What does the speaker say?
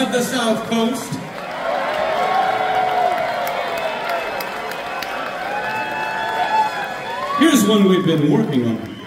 of the South Coast. Here's one we've been working on.